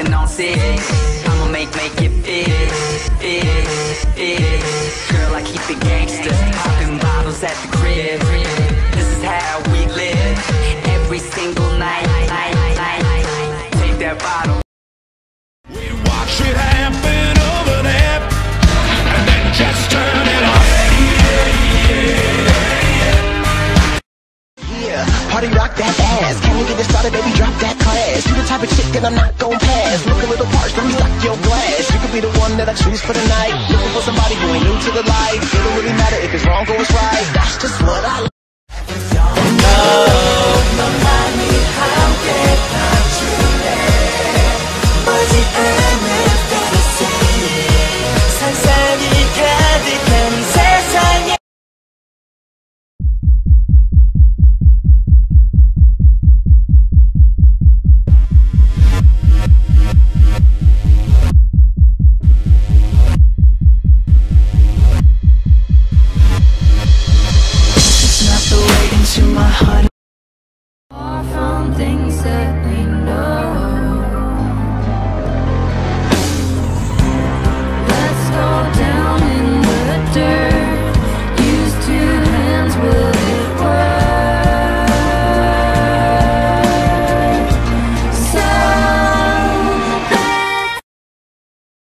sipping on six. I'ma make it big, big, big. Girl, I keep it gangster, popping bottles at the crib. This is how we live, every single night, night, night, night. Take that bottle. We watch it happen over there, and then just turn it off. Party rock that ass, can we get it started, baby, drop that class. You the type of chick that I'm not gon' pass. Look a little parched, let me stock your glass. You could be the one that I choose for the night. Looking for somebody who ain't new to the light. It don't really matter if it's wrong or it's right. That's just what I like.